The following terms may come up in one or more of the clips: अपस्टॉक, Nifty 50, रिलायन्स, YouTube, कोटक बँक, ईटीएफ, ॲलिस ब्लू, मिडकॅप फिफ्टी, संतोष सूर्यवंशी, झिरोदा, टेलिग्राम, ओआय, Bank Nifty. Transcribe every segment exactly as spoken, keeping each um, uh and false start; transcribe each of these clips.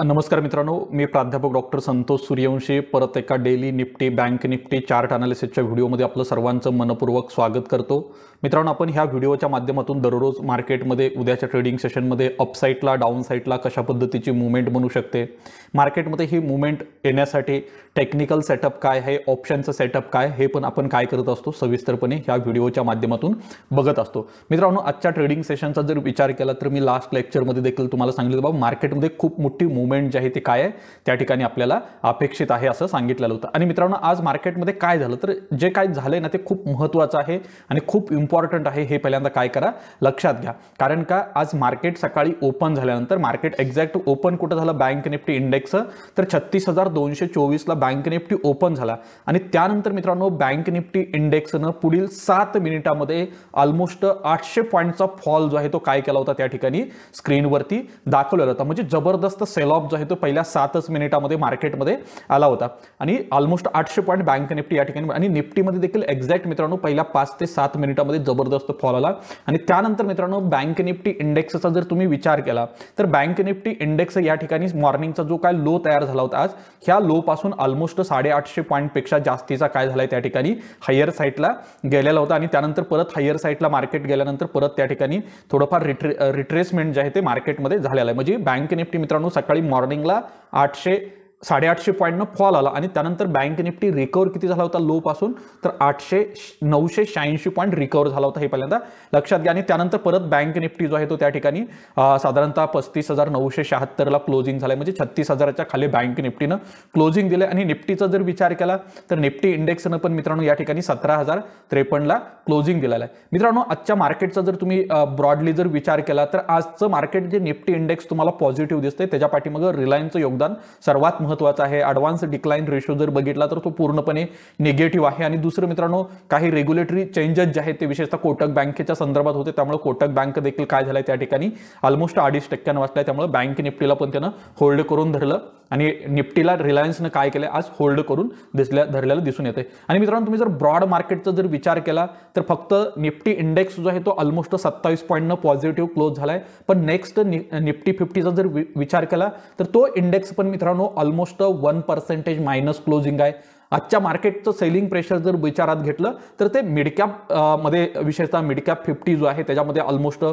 नमस्कार मित्रांनो, मी प्राध्यापक डॉक्टर संतोष सूर्यवंशी परत एका daily Nifty bank Nifty chart ॲनालिसिसच्या व्हिडिओमध्ये आपलं सर्वांचं मनपूर्वक स्वागत करतो। मित्रांनो, आपण ह्या व्हिडिओच्या माध्यमातून दररोज मार्केटमध्ये उद्याच्या ट्रेडिंग सेशनमध्ये अपसाइडला डाउन साइडला कशा पद्धतीची मूवमेंट बनू शकते, मार्केटमध्ये ही मूवमेंट येण्यासाठी टेक्निकल सेटअप काय आहे, ऑप्शनचं सेटअप काय, हे पण आपण काय करत असतो सविस्तरपणे ह्या व्हिडिओच्या माध्यमातून बघत असतो। मित्रांनो, आजच्या ट्रेडिंग सेशनचा जर विचार केला तर मी लास्ट लेक्चरमध्ये देखील तुम्हाला सांगितलं बाबा मार्केटमध्ये खूप मोठी मूवमेंट जे आहे ते काय आहे त्या ठिकाणी आपल्याला अपेक्षित आहे असं सांगितलेलं होतं। आणि मित्रांनो, आज मार्केटमध्ये काय झालं तर जे काय झाले ना ते खूप महत्त्वाचं आहे आणि खूप इम्पॉर्टंट आहे, हे पहिल्यांदा काय करा लक्षात घ्या। कारण का आज मार्केट सकाळी ओपन झाल्यानंतर मार्केट एक्झॅक्ट ओपन कुठं झालं, बँक निफ्टी इंडेक्स तर छत्तीस हजार दोनशे चोवीसला बँक निफ्टी ओपन झाला आणि त्यानंतर मित्रांनो बँक निफ्टी इंडेक्सनं पुढील सात मिनिटामध्ये ऑलमोस्ट आठशे पॉईंटचा फॉल जो आहे तो काय केला होता त्या ठिकाणी स्क्रीनवरती दाखवलेला होता। म्हणजे जबरदस्त सेल ऑफ जो है तो पहिल्या सातच मिनिटांमध्ये मार्केटमध्ये आला होता आणि ऑलमोस्ट आठशे पॉइंट बँक निफ्टी या ठिकाणी आणि निफ्टीमध्ये देखील एक्झॅक्ट मित्रांनो पहिल्या पाच ते सात मिनिटांमध्ये जबरदस्त फॉल आला। आणि त्यानंतर मित्रांनो बँक निफ्टी इंडेक्सचा जर तुम्ही विचार केला तर बँक निफ्टी इंडेक्स या ठिकाणी मॉर्निंगचा जो काय लो तयार झाला होता आज ह्या लो पासून ऑलमोस्ट साडेआठशे पॉइंट पेक्षा जास्तीचा काय झालाय त्या ठिकाणी हायर साइडला गेलेला होता आणि त्यानंतर परत हायर साइडला मार्केट गेल्यानंतर परत त्या ठिकाणी थोडंफार रिट्रेसमेंट जे आहे ते मार्केटमध्ये झालेलं आहे। म्हणजे बँक निफ्टी मित्रांनो सकाळी मॉर्निंगला आठशे साढ़े आठशे पॉइंटनं फॉल आला आणि त्यानंतर बँक निफ्टी रिकवर किती झाला होता लो पासून तर आठशे नऊशे शहाऐंशी पॉईंट रिकवर झाला होता, हे पहिल्यांदा लक्षात घ्या। आणि त्यानंतर परत बँक निफ्टी जो आहे तो त्या ठिकाणी साधारणतः पस्तीस हजार नऊशे शहात्तरला क्लोजिंग झालं, म्हणजे छत्तीस हजाराच्या खाली बँक निफ्टीनं क्लोजिंग दिलं। आणि निफ्टीचा जर विचार केला तर निफ्टी इंडेक्सनं पण मित्रांनो या ठिकाणी सतरा हजार त्रेपन्नला क्लोजिंग दिलेला आहे। मित्रांनो, आजच्या मार्केटचा जर तुम्ही ब्रॉडली जर विचार केला तर आजचं मार्केट जे निफ्टी इंडेक्स तुम्हाला पॉझिटिव्ह दिसतंय त्याच्या पाठीमागे रिलायन्सचं योगदान सर्वात महत्त्वाचा आहे। ॲडव्हान्स डिक्लाइन रेशो जर बघितला तर तो पूर्णपणे निगेटिव्ह आहे। आणि दुसरं मित्रांनो काही रेग्युलेटरी चेंजेस जे आहेत ते विशेषतः कोटक बँकेच्या संदर्भात होते, त्यामुळे कोटक बँक देखील काय झालंय त्या ठिकाणी ऑलमोस्ट अडीच टक्क्यांनी वाचलाय, त्यामुळे बँक निफ्टीला पण त्यानं होल्ड करून धरलं आणि निफ्टीला रिलायन्सनं काय केलं आज होल्ड करून दिसल्या धरलेलं दिसून येते। आणि मित्रांनो तुम्ही जर ब्रॉड मार्केटचा जर विचार केला तर फक्त निफ्टी इंडेक्स जो आहे तो ऑलमोस्ट सत्तावीस पॉईंटनं पॉझिटिव्ह क्लोज झालाय, पण नेक्स्ट निफ्टी फिफ्टीचा जर विचार केला तर तो इंडेक्स पण मित्रांनो almost one percentage minus closing आहे। आजच्या मार्केटचं सेलिंग प्रेशर जर विचारात घेतलं तर ते मिडकॅप मध्ये विशेषतः मिडकॅप फिफ्टी जो आहे त्याच्यामध्ये ऑलमोस्ट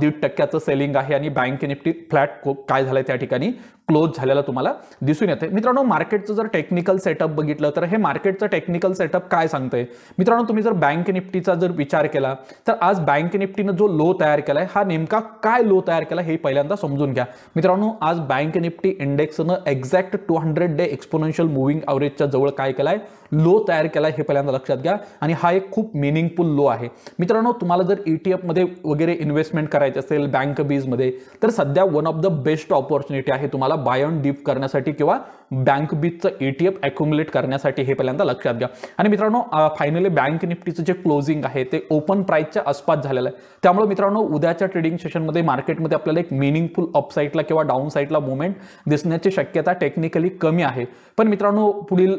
दीड टक्क्याचं सेलिंग आहे आणि बँक निफ्टी फ्लॅट काय झालं त्या ठिकाणी क्लोज झालेला तुम्हाला दिसून येते। मित्रांनो, मार्केटचं जर टेक्निकल सेटअप बघितलं तर हे मार्केटचं टेक्निकल सेटअप काय सांगतंय मित्रांनो, तुम्ही जर बँक निफ्टीचा जर विचार केला तर आज बँक निफ्टीनं जो लो तयार केला आहे हा नेमका काय लो तयार केला हे पहिल्यांदा समजून घ्या। मित्रांनो, आज बँक निफ्टी इंडेक्सनं exact two hundred day exponential moving ॲव्हरेजच्या जवळ काय केलाय लो तयार केलाय, हे पहिल्यांदा लक्षात घ्या। आणि हा एक खूप मिनिंगफुल लो आहे। मित्रांनो, तुम्हाला जर ईटीएफ मध्ये वगैरे इन्व्हेस्टमेंट करायची असेल बँक बीज मध्ये तर सध्या one of the best opportunity आहे तुम्हाला बाय ऑन डीप करण्यासाठी किंवा बँक बीजचं ईटीएफ अक्युम्युलेट करण्यासाठी, हे पहिल्यांदा लक्षात घ्या। आणि मित्रांनो फायनली बँक निफ्टीचं जे क्लोजिंग आहे ते ओपन प्राइसच्या आसपास झालेलं आहे, त्यामुळे मित्रांनो उद्याच्या ट्रेडिंग सेशनमध्ये मार्केटमध्ये आपल्याला एक मिनिंगफुल अपसाइडला किंवा डाऊन साइडला मुवमेंट दिसण्याची शक्यता टेक्निकली कमी आहे। पण मित्रांनो पुढील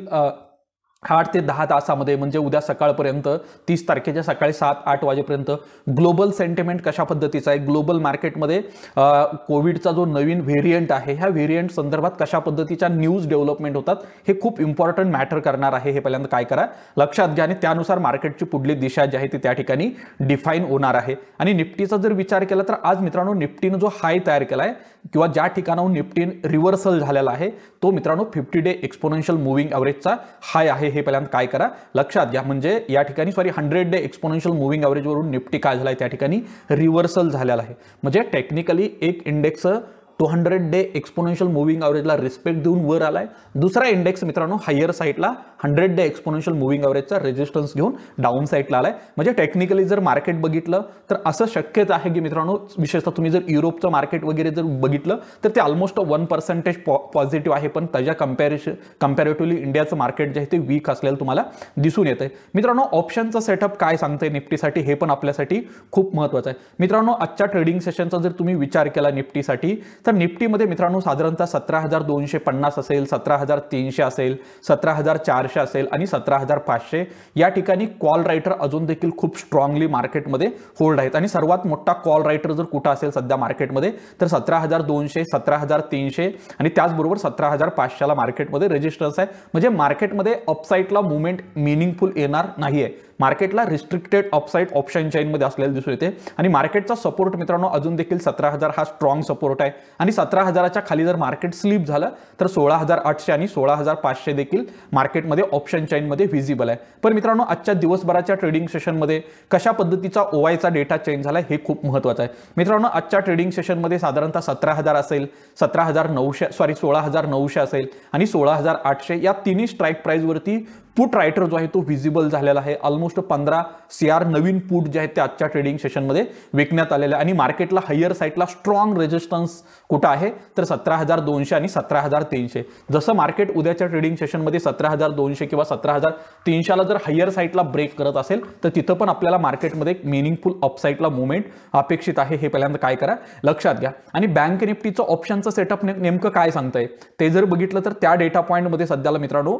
आठ ते दहा तासामध्ये म्हणजे उद्या सकाळपर्यंत तीस तारखेच्या सकाळी सात आठ वाजेपर्यंत ग्लोबल सेंटिमेंट कशा पद्धतीचा आहे, ग्लोबल मार्केटमध्ये कोविडचा जो नवीन व्हेरियंट आहे ह्या व्हेरियंट संदर्भात कशा पद्धतीच्या न्यूज डेव्हलपमेंट होतात हे खूप इम्पॉर्टंट मॅटर करणार आहे, हे पहिल्यांदा काय करा लक्षात घ्या। आणि त्यानुसार मार्केटची पुढली दिशा जी आहे ती त्या ठिकाणी डिफाईन होणार आहे। आणि निफ्टीचा जर विचार केला तर आज मित्रांनो निफ्टीनं जो हाय तयार केला आहे किंवा ज्या ठिकाणाहून निफ्टीन रिव्हर्सल झालेला आहे तो मित्रांनो फिफ्टी डे एक्सपोनेन्शियल मुव्हिंग ॲव्हरेजचा हाय आहे, हे पहिल्यांदा काय करा लक्षात घ्या। म्हणजे या ठिकाणी sorry hundred day exponential moving ॲव्हरेजवरून निफ्टी काय झालाय त्या ठिकाणी रिव्हर्सल झालेला आहे। म्हणजे टेक्निकली एक index two hundred day exponential moving ॲव्हरेजला रिस्पेक्ट देऊन वर आलाय, दुसरा इंडेक्स मित्रांनो हायर साईडला हंड्रेड डे एक्सपोनेन्शियल मुव्हिंग ॲव्हरेजचा रेजिस्टन्स घेऊन डाऊन साईडला आलाय। म्हणजे टेक्निकली जर मार्केट बघितलं तर असं शक्यच आहे की मित्रांनो विशेषतः तुम्ही जर युरोपचं मार्केट वगैरे जर बघितलं तर ते ऑलमोस्ट वन पर्सेंटेज पॉ पॉझिटिव्ह आहे, पण त्याच्या कम्पॅरिश कम्पॅरेटिव्हली इंडियाचं मार्केट जे आहे ते वीक असलेलं तुम्हाला दिसून येतं आहे। मित्रांनो, ऑप्शनचा सेटअप काय सांगतंय निफ्टीसाठी हे पण आपल्यासाठी खूप महत्त्वाचं आहे। मित्रांनो, आजच्या ट्रेडिंग सेशनचा जर तुम्ही विचार केला निफ्टीसाठी तर निफ्टीमध्ये मित्रांनो साधारणतः सतरा हजार दोनशे पन्नास असेल, सतरा हजार तीनशे असेल, सतरा हजार चारशे असेल आणि सतरा हजार पाचशे या ठिकाणी कॉल रायटर अजून देखील खूप स्ट्रॉंगली मार्केटमध्ये होल्ड आहेत। आणि सर्वात मोठा कॉल रायटर जर कुठे असेल सध्या मार्केटमध्ये तर सतरा हजार दोनशे, सतरा हजार तीनशे आणि त्याचबरोबर सतरा हजार पाचशेला मार्केटमध्ये रेजिस्टन्स आहे। म्हणजे मार्केटमध्ये अपसाइडला मूव्हमेंट मीनिंगफुल येणार नाहीये, मार्केटला रिस्ट्रिक्टेड अपसाइड ऑप्शन चेन मध्ये असलेले दिसून येते। आणि मार्केटचा सपोर्ट मित्रांनो अजून देखील सतरा हजार हा स्ट्रॉंग सपोर्ट आहे आणि सतरा हजाराच्या खाली जर मार्केट स्लीप झालं तर सोळा हजार आठशे आणि सोळा हजार पाचशे देखील मार्केटमध्ये ऑप्शन चेन मध्ये विजिबल आहे। पण मित्रांनो आजच्या दिवसभराच्या ट्रेडिंग सेशन मध्ये कशा पद्धतीचा ओआयचा डेटा चेंज झाला हे खूप महत्त्वाचं आहे। मित्रांनो आजच्या ट्रेडिंग सेशन मध्ये साधारणतः सतरा हजार असेल, सतरा हजार नऊशे सॉरी सोळा हजार नऊशे असेल आणि सोळा हजार आठशे या तिन्ही स्ट्राइक प्राइस वरती पुट रायटर जो आहे तो विजिबल झालेला आहे। ऑलमोस्ट पंधरा सीआर नवीन पुट जे आहेत ते आजच्या ट्रेडिंग सेशन मध्ये विकण्यात आलेले आणि मार्केटला हायर साइडला स्ट्रॉंग रेजिस्टन्स कुठे आहे तर सतरा हजार दोनशे आणि सतरा हजार तीनशे। जसं मार्केट उद्याच्या ट्रेडिंग सेशन मध्ये सतरा हजार दोनशे किंवा सतरा हजार तीनशे ला जर हायर साइडला ब्रेक करत असेल तर तिथे पण आपल्याला मार्केट मध्ये एक मीनिंगफुल अपसाइडला मूव्हमेंट अपेक्षित आहे। हे पहिल्यांदा काय करा लक्षात घ्या। आणि बँक निफ्टीचं ऑप्शनचं सेटअप नेमकं काय सांगतंय ते जर बघितलं तर त्या डेटा पॉइंट मध्ये सध्याला मित्रांनो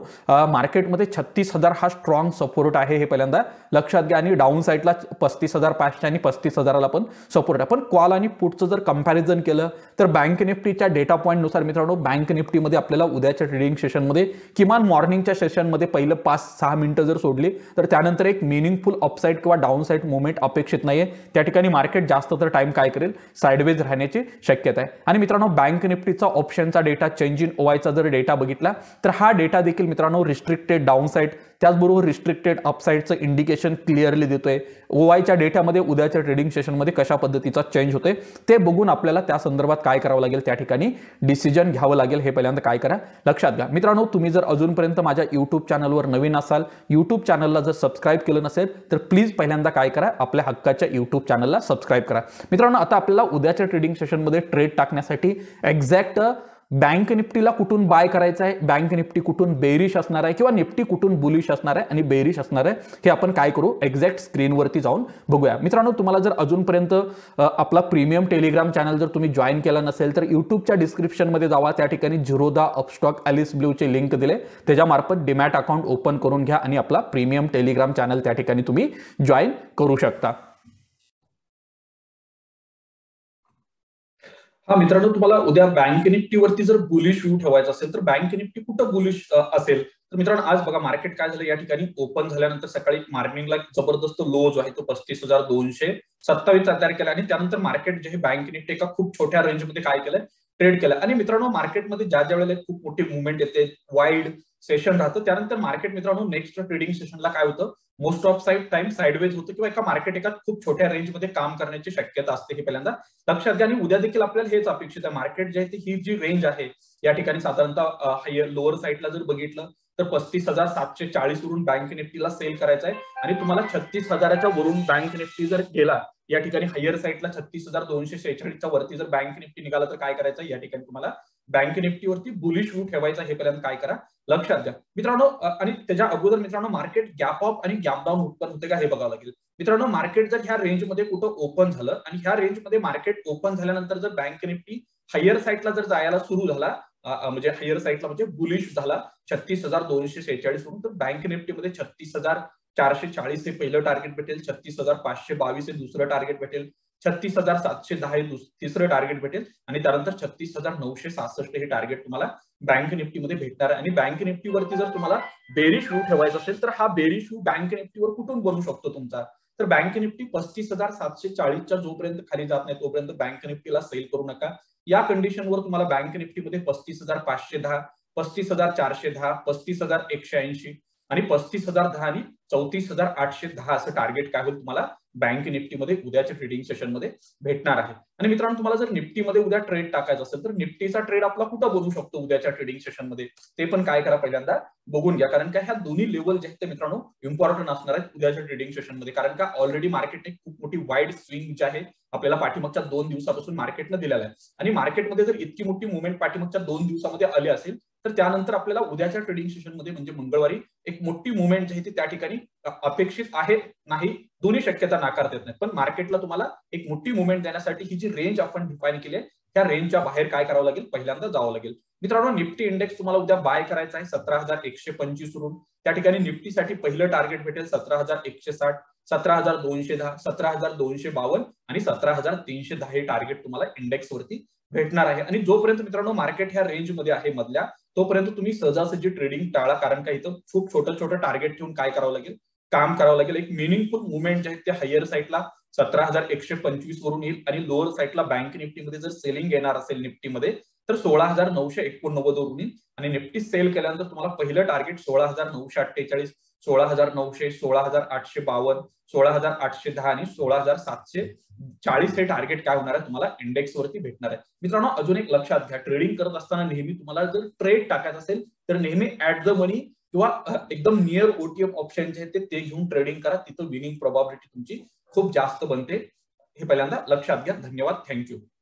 मार्केट मध्ये तीस हजार हा स्ट्रॉंग सपोर्ट आहे, हे पहिल्यांदा लक्षात घ्या। आणि डाउन साइडला पस्तीस हजार पाचशे आणि पस्तीस हजाराला पण सपोर्ट आहे। पण कॉल आणि पुटचं जर कंपॅरिझन केलं तर बँक निफ्टीच्या डेटा पॉइंट नुसार मित्रांनो बँक निफ्टीमध्ये आपल्याला उद्याच्या ट्रेडिंग सेशनमध्ये किमान मॉर्निंगच्या सेशनमध्ये पहिलं पाच सहा मिनिटं जर सोडली तर त्यानंतर एक मिनिंगफुल अपसाइड किंवा डाउन साइड मूव्हमेंट अपेक्षित नाहीये। त्या ठिकाणी मार्केट जास्त तर टाइम काय करेल साइडवेज राहण्याची शक्यता आहे। आणि मित्रांनो बँक निफ्टीचा ऑप्शनचा डेटा चेंज इन ओआयचा जर डेटा बघितला तर हा डेटा देखील मित्रांनो रिस्ट्रिक्टेड डाउन साइड त्याचबरोबर रिस्ट्रिक्टेड अपसाइडचं इंडिकेशन क्लिअरली देतोय। ओआयच्या डेटामध्ये उद्याच्या ट्रेडिंग सेशनमध्ये कशा पद्धतीचा चेंज होतोय ते बघून आपल्याला त्या संदर्भात काय करावं लागेल त्या ठिकाणी डिसिजन घ्यावं लागेल। हे पहिल्यांदा काय करा लक्षात घ्या। मित्रांनो तुम्ही जर अजूनपर्यंत माझ्या YouTube चॅनलवर नवीन असाल, YouTube चॅनलला जर सबस्क्राइब केलं नसेल तर प्लीज पहिल्यांदा काय करा आपल्या हक्काच्या YouTube चॅनलला सबस्क्राइब करा। मित्रांनो आता आपल्याला उद्याच्या ट्रेडिंग सेशनमध्ये ट्रेड टाकण्यासाठी एक्झॅक्ट बँक निफ्टीला कुठून बाय करायचं आहे, बँक निफ्टी कुठून बेरिश असणार आहे किंवा निफ्टी कुठून बुलिश असणार आहे आणि बेरिश असणार आहे हे आपण काय करू एक्झॅक्ट स्क्रीनवरती जाऊन बघूया। मित्रांनो तुम्हाला जर अजूनपर्यंत आपला प्रीमियम टेलिग्राम चॅनल जर तुम्ही जॉईन केला नसेल तर यूट्यूबच्या डिस्क्रिप्शनमध्ये जावा, त्या ठिकाणी झिरोदा, अपस्टॉक, ॲलिस ब्लूचे लिंक दिले त्याच्यामार्फत डीमॅट अकाउंट ओपन करून घ्या आणि आपला प्रीमियम टेलिग्राम चॅनल त्या ठिकाणी तुम्ही जॉईन करू शकता। हा मित्रांनो तुम्हाला उद्या बँक निफ्टीवरती जर बुलिश व्ह्यू ठेवायचा असेल तर बँक निफ्टी कुठं बुलिश असेल तर मित्रांनो आज बघा मार्केट काय झालं या ठिकाणी ओपन झाल्यानंतर सकाळी मॉर्निंगला जबरदस्त लो जो आहे तो पस्तीस हजार दोनशे सत्तावीस हजार केला आणि त्यानंतर मार्केट जे हे बँक निफ्टी एका खूप छोट्या रेंजमध्ये काय केलं ट्रेड केलं। आणि मित्रांनो मार्केटमध्ये ज्या ज्या वेळेला खूप मोठी मुवमेंट येते वाईड सेशन राहतं त्यानंतर मार्केट मित्रांनो नेक्स्ट ट्रेडिंग सेशनला काय होतं most of side time sideways होतं किंवा एका मार्केट एका खूप छोट्या रेंजमध्ये काम करण्याची शक्यता असते, हे पहिल्यांदा लक्षात घ्या। आणि उद्या देखील आपल्याला हेच अपेक्षित आहे। मार्केट जे आहे ही जी रेंज आहे या ठिकाणी साधारणतः हायर लोअर साईडला जर बघितलं तर पस्तीस हजार सातशे चाळीस वरून बँक निफ्टीला सेल करायचा आहे आणि तुम्हाला छत्तीस हजाराच्या वरून बँक निफ्टी जर गेला या ठिकाणी हायर साईडला छत्तीस हजार दोनशे शेहेचाळीसच्या वरती जर बँक निफ्टी निघाला तर काय करायचं या ठिकाणी तुम्हाला बँक निफ्टीवरती बुलिश व्ह्यू ठेवायचा, हे पर्यंत काय करा लक्षात घ्या मित्रांनो। आणि त्याच्या अगोदर मित्रांनो मार्केट गॅप अप आणि गॅप डाऊन उत्पन्न होते का हे बघावं लागेल। मित्रांनो मार्केट जर ह्या रेंजमध्ये कुठं ओपन झालं आणि ह्या रेंजमध्ये मार्केट ओपन झाल्यानंतर जर बँक निफ्टी हायर साईडला जर जायला सुरू झाला म्हणजे हायर साईडला म्हणजे बुलिश झाला छत्तीस हजार दोनशे शेहेचाळीस वरून तर बँक निफ्टीमध्ये छत्तीस हजार चारशे चाळीस हे पहिलं टार्गेट भेटेल, छत्तीस हजार पाचशे बावीस हे दुसरं टार्गेट भेटेल, छत्तीस हजार सातशे दहा हे तिसरं टार्गेट भेटेल आणि त्यानंतर छत्तीस हजार नऊशे सहासष्ट हे टार्गेट तुम्हाला बँक निफ्टीमध्ये भेटणार आहे। आणि बँक निफ्टीवरती जर तुम्हाला बेरिश व्ह्यू ठेवायचा असेल तर हा बेरिश व्ह्यू बँक निफ्टीवर कुठून बनू शकतो तुमचा तर बँक निफ्टी पस्तीस हजार सातशे चाळीसच्या जोपर्यंत खाली जात नाही तोपर्यंत बँक निफ्टीला सेल करू नका। या कंडिशनवर तुम्हाला बँक निफ्टीमध्ये पस्तीस हजार पाचशे दहा, पस्तीस हजार चारशे दहा, पस्तीस हजार एकशे ऐंशी आणि पस्तीस हजार दहा आणि चौतीस हजार आठशे दहा असं टार्गेट काय होईल तुम्हाला बँक निफ्टीमध्ये उद्याच्या ट्रेडिंग सेशनमध्ये भेटणार आहे। आणि मित्रांनो तुम्हाला जर निफ्टीमध्ये उद्या ट्रेड टाकायचा असेल तर निफ्टीचा ट्रेड आपला कुठं बनू शकतो उद्याच्या ट्रेडिंग सेशनमध्ये ते पण काय करा पहिल्यांदा बघून घ्या। कारण का ह्या दोन्ही लेवल जे आहेत ते मित्रांनो इम्पॉर्टंट असणार आहेत उद्याच्या ट्रेडिंग सेशनमध्ये। कारण का ऑलरेडी मार्केटने खूप मोठी वाईड स्विंग जी आहे आपल्याला पाठीमागच्या दोन दिवसापासून मार्केटनं दिलेला आहे आणि मार्केटमध्ये जर इतकी मोठी मुवमेंट पाठीमागच्या दोन दिवसामध्ये आली असेल तर त्यानंतर आपल्याला उद्याच्या ट्रेडिंग सेशनमध्ये म्हणजे मंगळवारी एक मोठी मुवमेंट जी आहे ती त्या ठिकाणी अपेक्षित आहे नाही दोन्ही शक्यता नाकारता येत नाही। पण मार्केटला तुम्हाला एक मोठी मुवमेंट देण्यासाठी ही जी रेंज आपण डिफाईन केली आहे त्या रेंजच्या बाहेर काय करावं लागेल, पहिल्यांदा जावं लागेल. मित्रांनो, निफ्टी इंडेक्स तुम्हाला उद्या बाय करायचा आहे सतरा हजार एकशे पंचवीस वरून. त्या ठिकाणी निफ्टीसाठी पहिलं टार्गेट भेटेल सतरा हजार एकशे साठ, सतरा हजार दोनशे दहा, सतरा हजार दोनशे बावन्न आणि सतरा हजार तीनशे दहा हे टार्गेट तुम्हाला इंडेक्सवरती भेटणार आहे. आणि जोपर्यंत मित्रांनो मार्केट ह्या रेंजमध्ये आहे मधल्या, तोपर्यंत तुम्ही सहजासहजी ट्रेडिंग टाळा, कारण का इथं खूप छोटं छोटं टार्गेट ठेवून काय करावं लागेल, काम करावं लागेल. एक मिनिंगफुल मुवमेंट जे आहे ते हायर साईडला सतरा हजार एकशे पंचवीस वरून येईल आणि लोअर साईडला बँक निफ्टीमध्ये जर सेलिंग येणार असेल निफ्टीमध्ये तर सोळा हजार नऊशे एकोणनव्वद वरून येईल. आणि निफ्टी सेल केल्यानंतर तुम्हाला पहिलं टार्गेट सोळा हजार नऊशे अठ्ठेचाळीस, सोळा हजार नऊशे, सोळा हजार आठशे बावन्न, सोळा हजार आठशे दहा आणि सोळा हजार सातशे चाळीस हे टार्गेट काय होणार आहे तुम्हाला इंडेक्सवरती भेटणार आहे. मित्रांनो, अजून एक लक्षात घ्या, ट्रेडिंग करत असताना नेहमी तुम्हाला जर ट्रेड टाकायचं असेल तर नेहमी ऍट द मनी किंवा एकदम नियर ओटीएफ ऑप्शन जे आहे ते घेऊन ट्रेडिंग करा, तिथं विनिंग प्रोबॅबिलिटी तुमची खूप जास्त बनते. हे पहिल्यांदा लक्षात घ्या. धन्यवाद. थँक्यू.